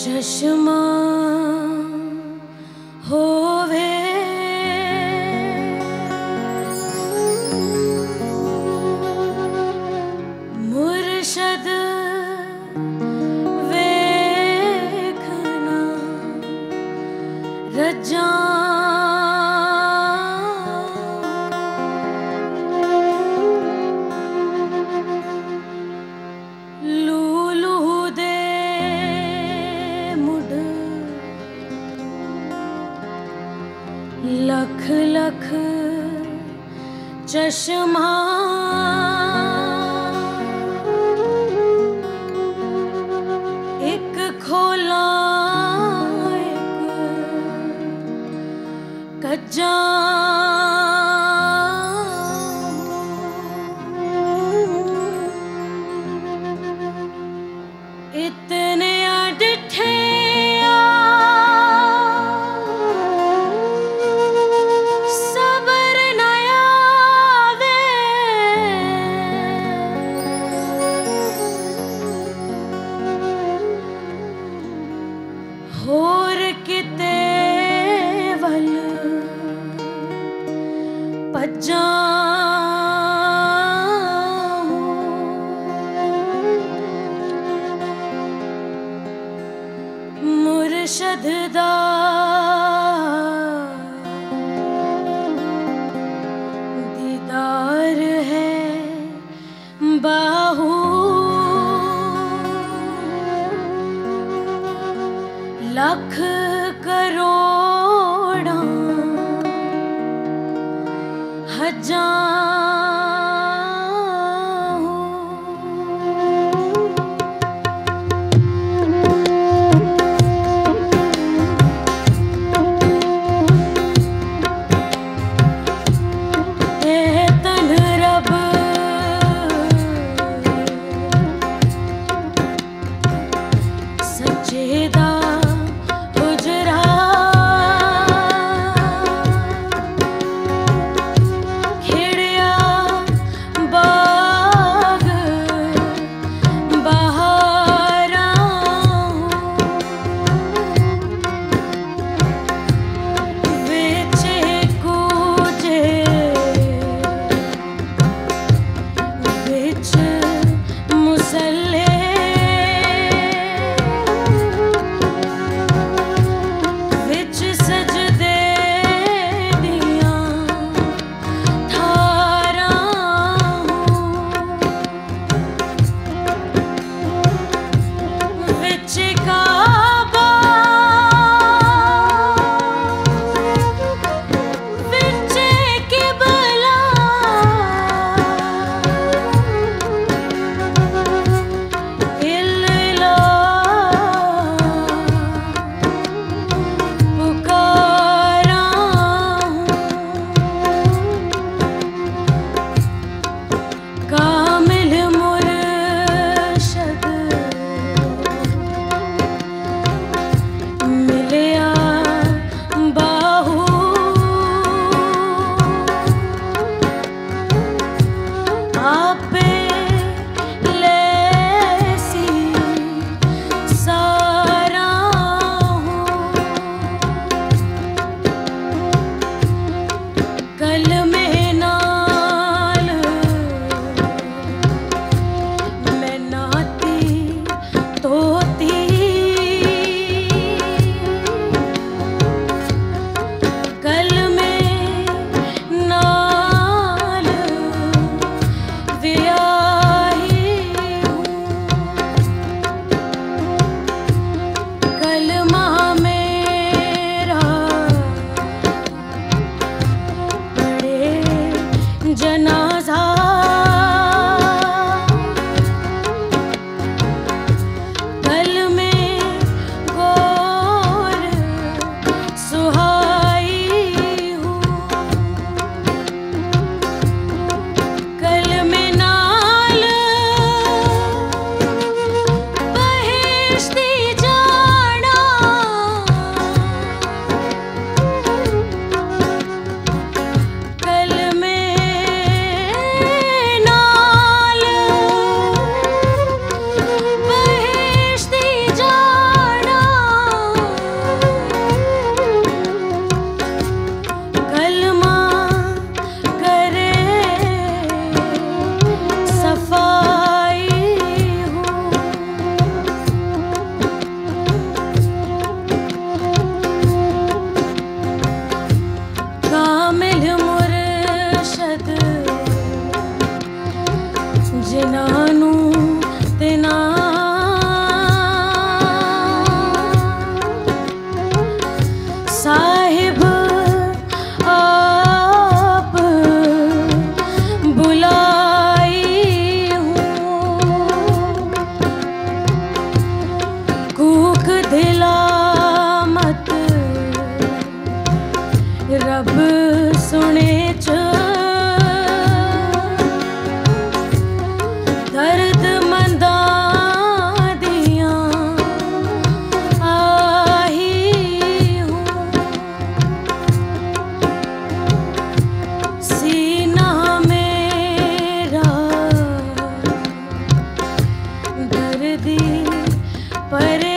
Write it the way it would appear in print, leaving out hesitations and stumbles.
चश्मा होवे मुर्शद वेखना रजा लख लख चश्मा एक खोला एक कच्चा इतने अटठे मुर्शद दा दीदार है बाहू लख करोड़ा हजार सजेदा हो पर